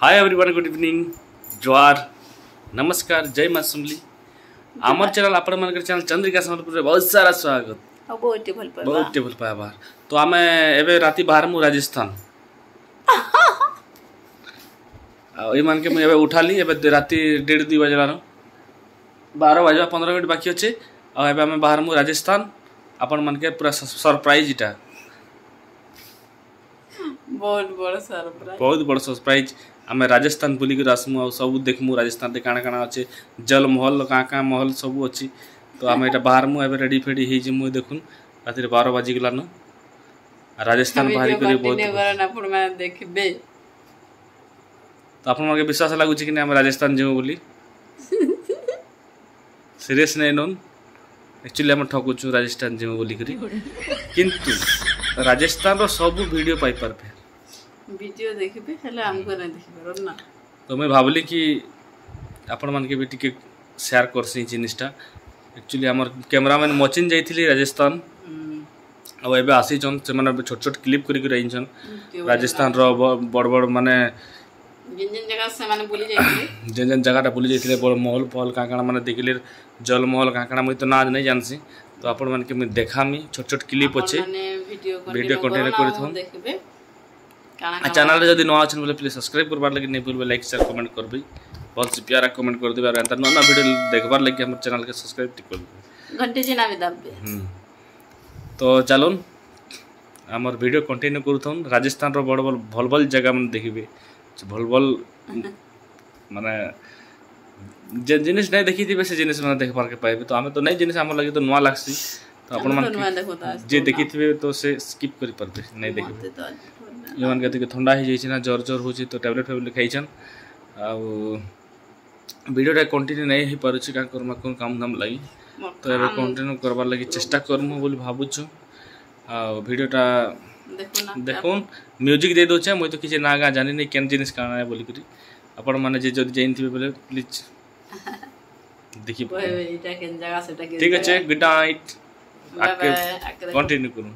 Hi everyone, good evening, जोहार, नमस्कार, जय मां समली। आमर चैनल आपण मानकर चैनल चंद्रिका संबलपुर रे बहुत सारा स्वागत। बहुत टेबल पर आभार। तो आमे एबे राती बाहर मु राजस्थान आ ई मान के मु एबे उठाली। एबे राती 1:30 बजे लानो 12 बजे 15 मिनट बाकी अछि आ एबे आमे बाहर मु राजस्थान। आपण मान के पूरा सरप्राइज इटा बहुत बड़ा सरप्राइज। आम राजस्थान बुलिक आसमु आ सब देखमु राजस्थान रे काना काना अछि, जल महल काँ काँ महल सब अछि। तो आम एटा बाहर मु एबे रेडी फेडी हे जे मु देखुन राति 12 बजे गलानो राजस्थान बाहरी करी बहुत ने अपन माने देखबे। तो अपन के विश्वास लागु छी कि ने आम राजस्थान जेउ बोली सीरियस नै नन। एक्चुअली हम ठकु छु राजस्थान जेउ बोली करी, किंतु राजस्थान रो सब वीडियो पाई परफे वीडियो देखबे हला हमको न देखबे रना। तो मैं भाबली कि आपण मन के भी टिके शेयर करसी जिनिसटा। एक्चुअली हमर कैमरामैन मचिन जाईथिली राजस्थान अब एबे आसी जन से माने छोट छोट क्लिप करी कर आइछन राजस्थान रो बड़ बड़ माने जिन जिन जगह से माने बोली जाईथिले जन जगहटा बोली जाईथिले बड़ महल फल कांकणा माने देखिले जल महल कांकणा मई तो ना नै जानसी। तो आपण मन के मैं देखामी छोट छोट क्लिप अछि वीडियो कंटेंट करथों देखबे। चैनल जदि नवा अच्छे बोले प्लीज सब्सक्राइब करबार लगे नहीं भूलबे, लाइक शेयर कमेंट करबे, बहुत से प्यारा कमेंट कर देबे। और नवा वीडियो देखबार लगे हमर चैनल के सब्सक्राइब टिक करबे, घंटी चिन्ह भी दबबे। तो चलोन हमर वीडियो कंटिन्यू करथोन। राजस्थान रो बड़ बड़ भलबल जगह मन देखिबे, भलबल माने जे जिनिस नै देखि दिबे से जिनिस मन देखबार के पाइबे। तो हमें तो नै जिनिस हमर लगे तो नवा लागसी। तो अपन मन जे देखिथिबे तो से स्किप करि परबे नै देखिबे। जवान कहते थंडा हो जाए जर जर हो तो टैबलेट फैबलेट खाइन आडियोटा कंटिन्यू नहीं हो पारे क्या करमा कौन काम धाम लगी। तो ये कंटिन्यू करवार लगी चेस्टा करमु बोली भावुछु। आडियोटा देखुन म्यूजिक दे दौचे मुझे तो किसी ना गाँ जानी नहीं केन जिन काण है बोलिक आपण मैंने जाइन थे बोले प्लीज देखिए। ठीक अच्छे, गुड नाइट, कंटिन्यू करूँ।